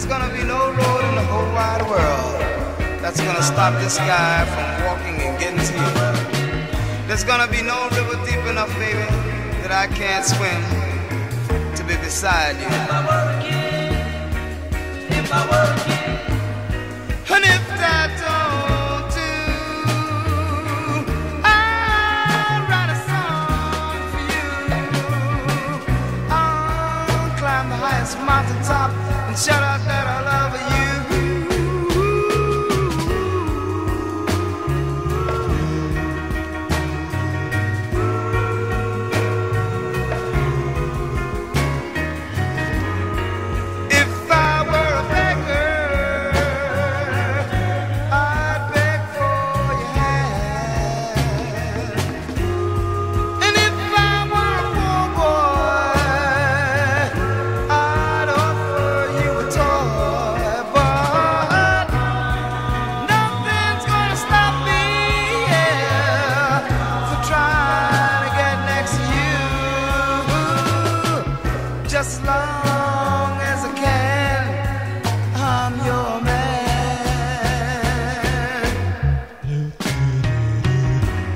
there's gonna be no road in the whole wide world that's gonna stop this guy from walking and getting to you. There's gonna be no river deep enough, baby, that I can't swim to be beside you. If I were a kid, and if that don't do, I'll write a song for you. I'll climb the highest mountain top and shout out that I love you. As long as I can, I'm your man.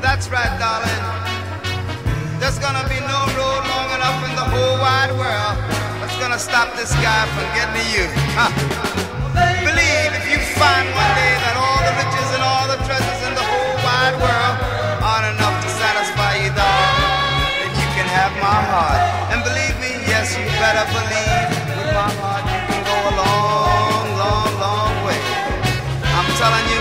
That's right, darling. There's gonna be no road long enough in the whole wide world that's gonna stop this guy from getting to you. Believe if you find one day that all the riches and all the treasures in the whole wide world aren't enough to satisfy you, darling, then you can have my heart. And believe me, yes, you better believe with my heart you can go a long, long, long way. I'm telling you,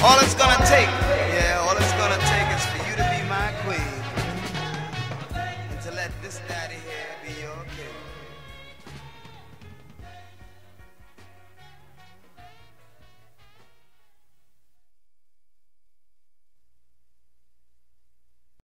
all it's gonna take, yeah, all it's gonna take is for you to be my queen and to let this daddy here be your king.